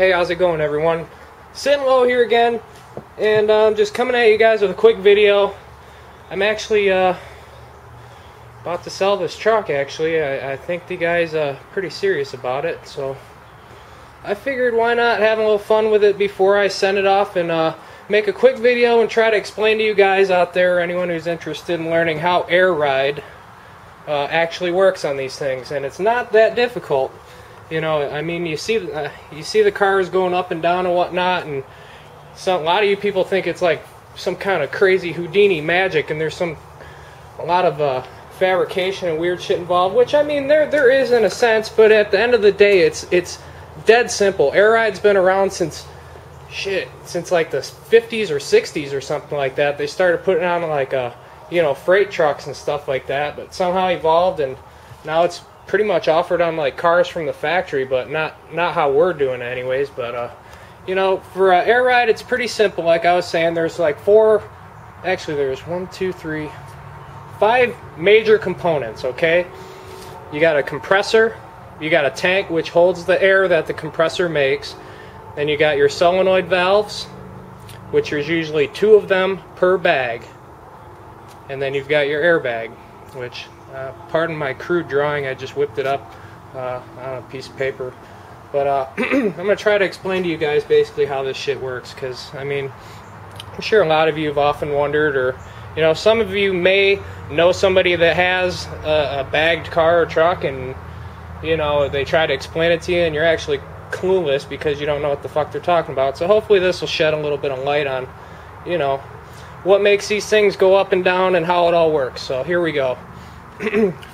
Hey, how's it going, everyone? siTTinLo here again, and I'm just coming at you guys with a quick video. I'm actually about to sell this truck. Actually, I think the guy's pretty serious about it, so I figured why not have a little fun with it before I send it off and make a quick video and try to explain to you guys out there, or anyone who's interested in learning how air ride actually works on these things. And it's not that difficult, you know. I mean, you see the cars going up and down and whatnot, and a lot of you people think it's like some kind of crazy Houdini magic, and there's a lot of fabrication and weird shit involved, which, I mean, there is in a sense, but at the end of the day, it's dead simple. Air ride's been around since like the 50s or 60s or something like that. They started putting on like you know, freight trucks and stuff like that, but somehow evolved, and now it's pretty much offered on like cars from the factory, but not how we're doing it anyways. But you know, for air ride, it's pretty simple. Like I was saying, there's like there's 5 major components, okay? You got a compressor, you got a tank which holds the air that the compressor makes, then you got your solenoid valves, which is usually 2 of them per bag. And then you've got your airbag, which, pardon my crude drawing, I just whipped it up on a piece of paper. But I'm going to try to explain to you guys basically how this shit works, because, I mean, I'm sure a lot of you have often wondered, or, you know, some of you may know somebody that has a bagged car or truck, and, you know, they try to explain it to you, and you're actually clueless because you don't know what the fuck they're talking about. So hopefully this will shed a little bit of light on, you know, what makes these things go up and down and how it all works. So here we go.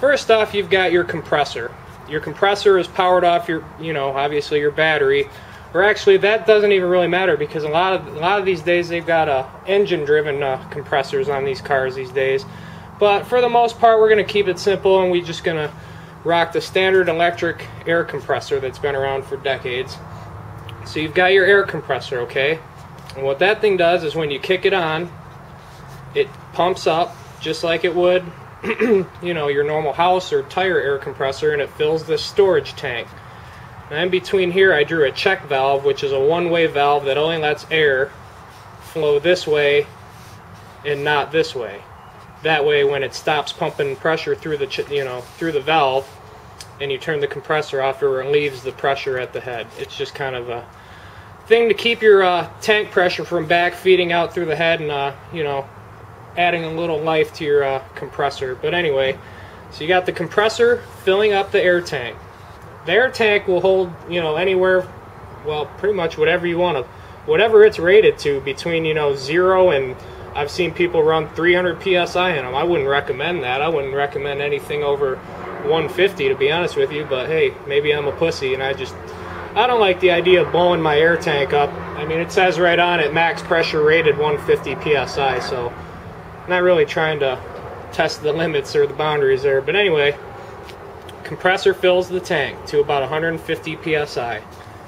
First off, you've got your compressor. Your compressor is powered off your, you know, obviously your battery, or actually that doesn't even really matter, because a lot of these days they've got engine driven compressors on these cars these days. But for the most part, we're going to keep it simple, and we're just going to rock the standard electric air compressor that's been around for decades. So you've got your air compressor, okay? And what that thing does is when you kick it on, it pumps up just like it would, you know, your normal house or tire air compressor, and it fills this storage tank. Now, in between here, I drew a check valve, which is a one-way valve that only lets air flow this way and not this way. That way, when it stops pumping pressure through the, you know, through the valve, and you turn the compressor off, it relieves the pressure at the head. It's just kind of a thing to keep your tank pressure from back feeding out through the head, and you know, adding a little life to your compressor. But anyway, so you got the compressor filling up the air tank. The air tank will hold, you know, anywhere, well, pretty much whatever you want to, whatever it's rated to, between, you know, 0 and, I've seen people run 300 psi in them. I wouldn't recommend that. I wouldn't recommend anything over 150, to be honest with you. But hey, maybe I'm a pussy, and I don't like the idea of blowing my air tank up. I mean, it says right on it, max pressure rated 150 psi, so not really trying to test the limits or the boundaries there. But anyway, compressor fills the tank to about 150 psi,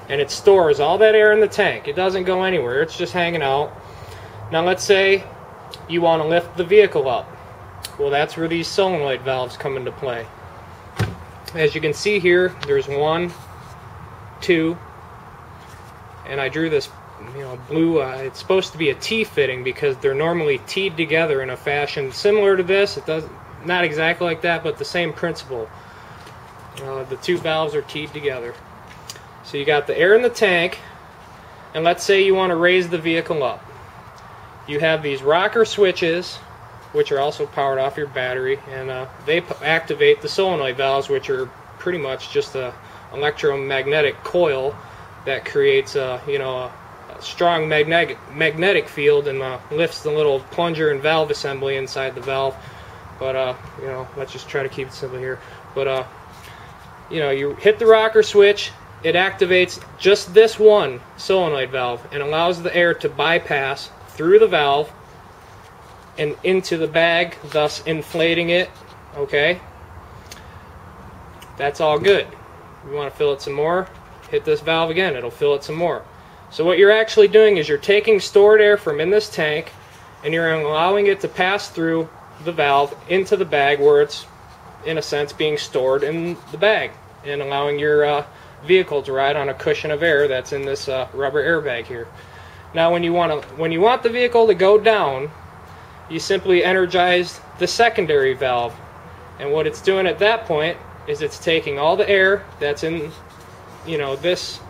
and it stores all that air in the tank. It doesn't go anywhere. It's just hanging out. Now, let's say you want to lift the vehicle up. Well, that's where these solenoid valves come into play. As you can see here, there's 1, 2, and I drew this, you know, blue, it's supposed to be a T fitting, because they're normally T'd together in a fashion similar to this. It does not exactly like that, but the same principle. The 2 valves are T'd together. So you got the air in the tank, and let's say you want to raise the vehicle up. You have these rocker switches, which are also powered off your battery, and they activate the solenoid valves, which are pretty much just an electromagnetic coil that creates you know, a strong magnetic field, and lifts the little plunger and valve assembly inside the valve. But you know, let's just try to keep it simple here. But you know, you hit the rocker switch, it activates just this one solenoid valve and allows the air to bypass through the valve and into the bag, thus inflating it. Okay, that's all good. You want to fill it some more, hit this valve again, it'll fill it some more. So what you're actually doing is you're taking stored air from in this tank, and you're allowing it to pass through the valve into the bag, where it's, in a sense, being stored in the bag, and allowing your vehicle to ride on a cushion of air that's in this rubber airbag here. Now when you want the vehicle to go down, you simply energize the secondary valve, and what it's doing at that point is it's taking all the air that's in, you know, this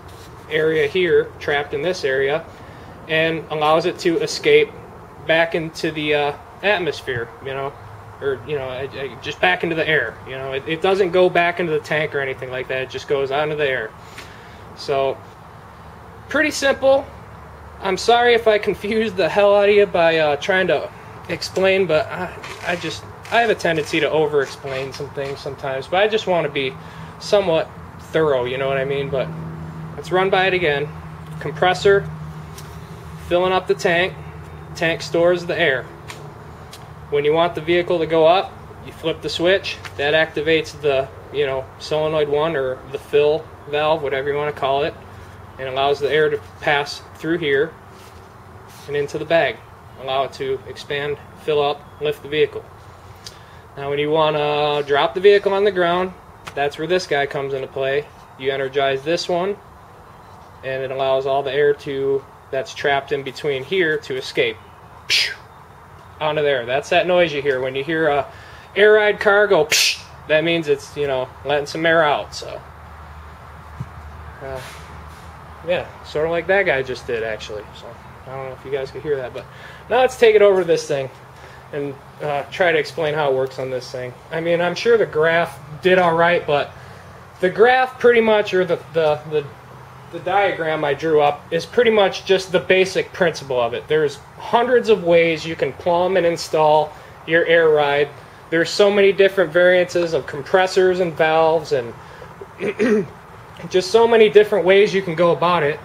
area here, trapped in this area, and allows it to escape back into the atmosphere, you know, or, you know, just back into the air. You know, it doesn't go back into the tank or anything like that. It just goes out into the air. So, pretty simple. I'm sorry if I confused the hell out of you by trying to explain, but I have a tendency to over-explain some things sometimes, but I just want to be somewhat thorough, you know what I mean? But let's run by it again. Compressor, filling up the tank. Tank stores the air. When you want the vehicle to go up, you flip the switch. That activates the, you know, solenoid one, or the fill valve, whatever you want to call it, and allows the air to pass through here and into the bag. Allow it to expand, fill up, lift the vehicle. Now when you want to drop the vehicle on the ground, that's where this guy comes into play. You energize this one, and it allows all the air to that's trapped in between here to escape. Pshh! Onto there. That's that noise you hear when you hear a air ride car go psh, that means it's, you know, letting some air out. So yeah, sort of like that guy just did, actually. So I don't know if you guys could hear that, but now let's take it over to this thing and try to explain how it works on this thing. I mean, I'm sure the graph did all right, but the graph pretty much, or the diagram I drew up, is pretty much just the basic principle of it. There's hundreds of ways you can plumb and install your air ride. There's so many different variances of compressors and valves, and just so many different ways you can go about it.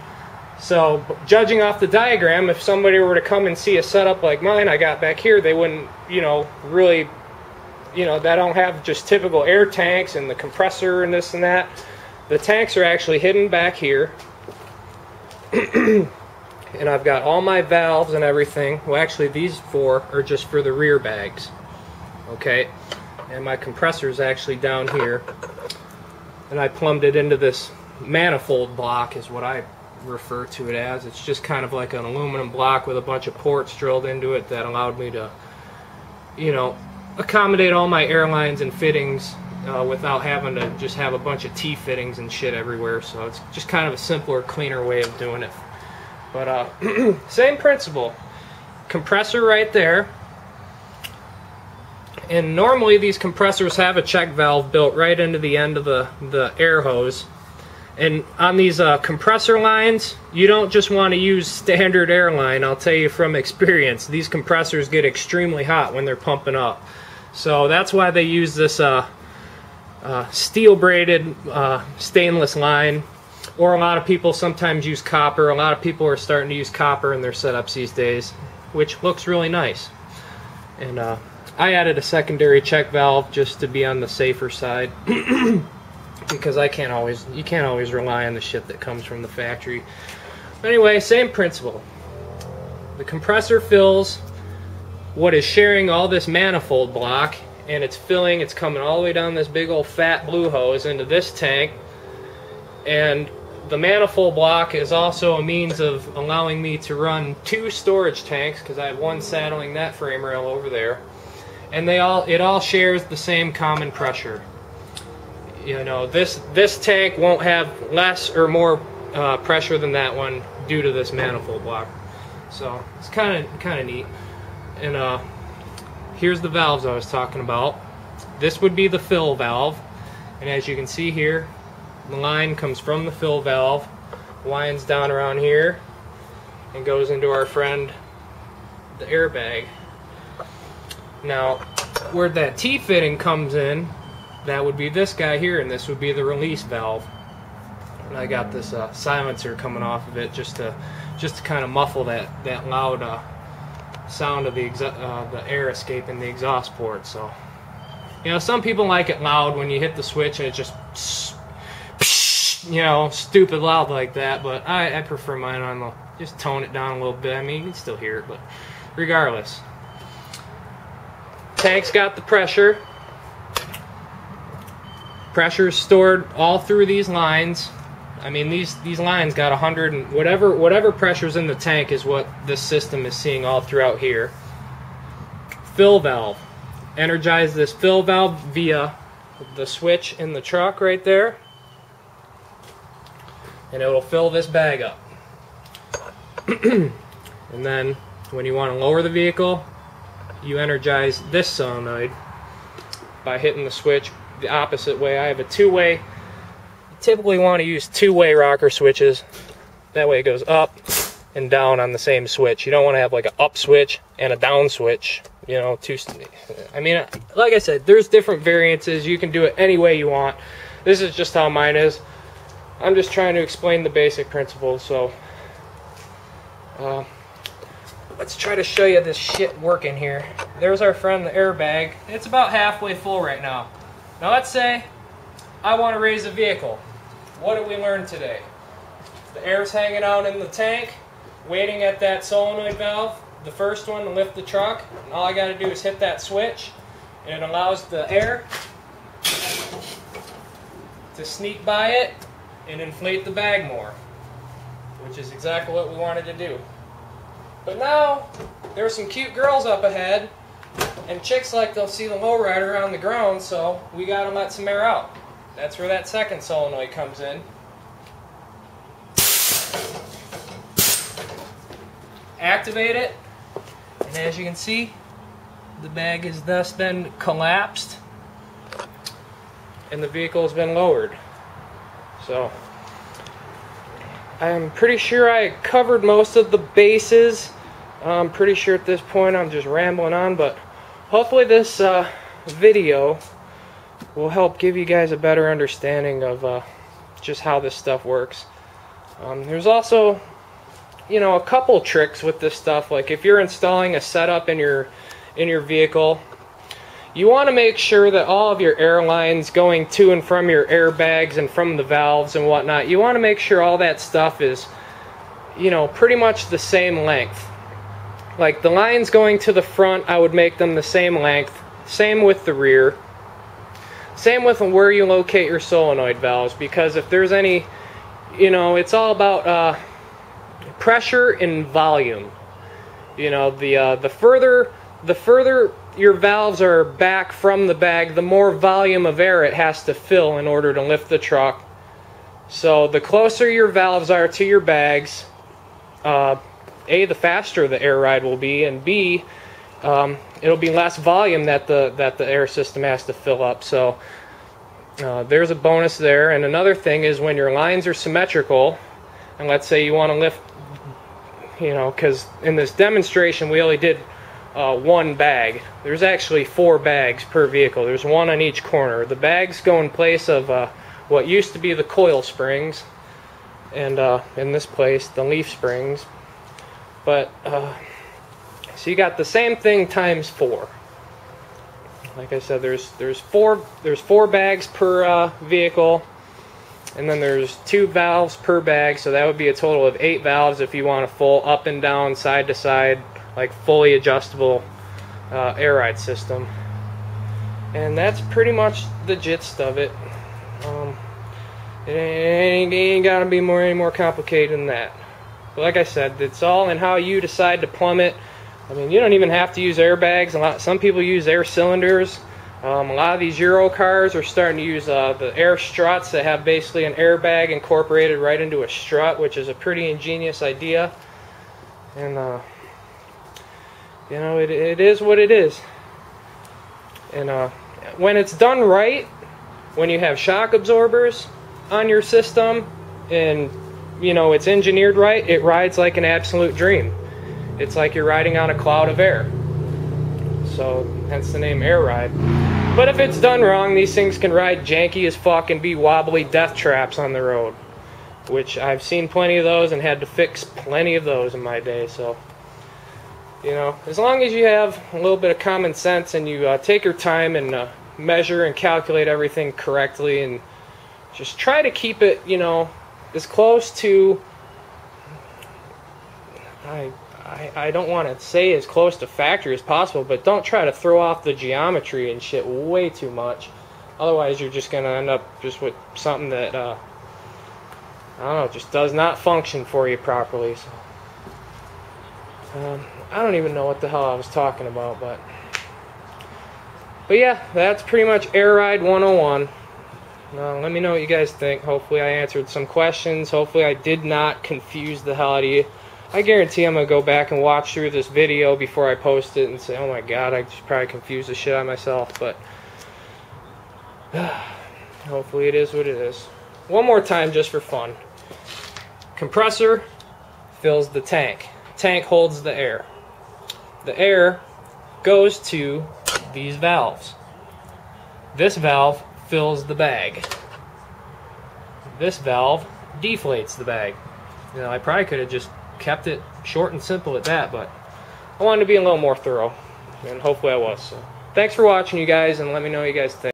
So judging off the diagram, if somebody were to come and see a setup like mine I got back here, they wouldn't, you know, really, you know, they don't have just typical air tanks and the compressor and this and that. The tanks are actually hidden back here, and I've got all my valves and everything. Well, actually these four are just for the rear bags, okay? And my compressor is actually down here, and I plumbed it into this manifold block, is what I refer to it as. It's just kind of like an aluminum block with a bunch of ports drilled into it that allowed me to, you know, accommodate all my air lines and fittings without having to just have a bunch of T-fittings and shit everywhere. So it's just kind of a simpler, cleaner way of doing it. But same principle. Compressor right there. And normally these compressors have a check valve built right into the end of the air hose. And on these compressor lines, you don't just want to use standard air line. I'll tell you from experience, these compressors get extremely hot when they're pumping up. So that's why they use this steel braided stainless line, or a lot of people sometimes use copper. A lot of people are starting to use copper in their setups these days, which looks really nice. And I added a secondary check valve just to be on the safer side, because you can't always rely on the shit that comes from the factory. But anyway, same principle. The compressor fills what is sharing all this manifold block, and it's coming all the way down this big old fat blue hose into this tank. And the manifold block is also a means of allowing me to run two storage tanks, because I have one saddling that frame rail over there, and it all shares the same common pressure. You know, this tank won't have less or more pressure than that one due to this manifold block. So it's kind of neat. And here's the valves I was talking about. This would be the fill valve, and as you can see here, the line comes from the fill valve, winds down around here, and goes into our friend the airbag. Now where that T-fitting comes in, that would be this guy here, and this would be the release valve. And I got this silencer coming off of it just to kind of muffle that loud sound of the air escaping the exhaust port. So, you know, some people like it loud when you hit the switch and it just psh, psh, you know, stupid loud like that. But I prefer mine on the, just tone it down a little bit. I mean, you can still hear it, but regardless, tank's got the pressure. Pressure is stored all through these lines, I mean, these lines got 100 and whatever pressure's in the tank is what this system is seeing all throughout here. Fill valve. Energize this fill valve via the switch in the truck right there, and it'll fill this bag up. And then when you want to lower the vehicle, you energize this solenoid by hitting the switch the opposite way. I have a two-way. You typically want to use two-way rocker switches. That way it goes up and down on the same switch. You don't want to have like an up switch and a down switch. You know, I mean, like I said, there's different variances. You can do it any way you want. This is just how mine is. I'm just trying to explain the basic principles. So let's try to show you this shit working here. There's our friend the airbag. It's about halfway full right now. Now let's say I want to raise a vehicle. What did we learn today? The air's hanging out in the tank, waiting at that solenoid valve, the first one, to lift the truck. And all I got to do is hit that switch, and it allows the air to sneak by it and inflate the bag more, which is exactly what we wanted to do. But now, there's some cute girls up ahead, and chicks like they'll see the lowrider on the ground, so we gotta let some air out. That's where that second solenoid comes in. Activate it, and as you can see, the bag has thus been collapsed, and the vehicle has been lowered. So, I'm pretty sure I covered most of the bases. I'm pretty sure at this point I'm just rambling on, but hopefully this video will help give you guys a better understanding of just how this stuff works. There's also, you know, a couple tricks with this stuff. Like if you're installing a setup in your vehicle, you want to make sure that all of your air lines going to and from your airbags and from the valves and whatnot, you want to make sure all that stuff is, you know, pretty much the same length. Like the lines going to the front, I would make them the same length, same with the rear, same with where you locate your solenoid valves, because if there's any, you know, it's all about pressure and volume. You know, the further your valves are back from the bag, the more volume of air it has to fill in order to lift the truck. So the closer your valves are to your bags, A, the faster the air ride will be, and B, it'll be less volume that the air system has to fill up. So there's a bonus there. And another thing is when your lines are symmetrical, and let's say you want to lift, you know, because in this demonstration we only did one bag. There's actually four bags per vehicle. There's one on each corner. The bags go in place of what used to be the coil springs, and in this place the leaf springs. But so you got the same thing times four. Like I said, there's four bags per vehicle, and then there's two valves per bag, so that would be a total of 8 valves if you want a full up and down, side to side, like fully adjustable air ride system. And that's pretty much the gist of it. It ain't gotta be any more complicated than that. But like I said, it's all in how you decide to plumb it. I mean, you don't even have to use airbags. Some people use air cylinders. A lot of these Euro cars are starting to use the air struts that have basically an airbag incorporated right into a strut, which is a pretty ingenious idea. And you know, it is what it is. And when it's done right, when you have shock absorbers on your system and, you know, it's engineered right, it rides like an absolute dream. It's like you're riding on a cloud of air. So, hence the name air ride. But if it's done wrong, these things can ride janky as fuck and be wobbly death traps on the road, which I've seen plenty of those and had to fix plenty of those in my day. So, you know, as long as you have a little bit of common sense and you take your time and measure and calculate everything correctly, and just try to keep it, you know, as close to, I don't want to say as close to factory as possible, but don't try to throw off the geometry and shit way too much. Otherwise, you're just going to end up just with something that I don't know, it just does not function for you properly. So I don't even know what the hell I was talking about, but yeah, that's pretty much Air Ride 101. Let me know what you guys think. Hopefully I answered some questions. Hopefully I did not confuse the hell out of you. I guarantee I'm going to go back and watch through this video before I post it and say, oh my god, I just probably confused the shit out of myself, but hopefully it is what it is. One more time just for fun. Compressor fills the tank. Tank holds the air. The air goes to these valves. This valve fills the bag. This valve deflates the bag. You know, I probably could have just kept it short and simple at that, but I wanted to be a little more thorough, and hopefully I was. So, thanks for watching, you guys, and let me know what you guys think.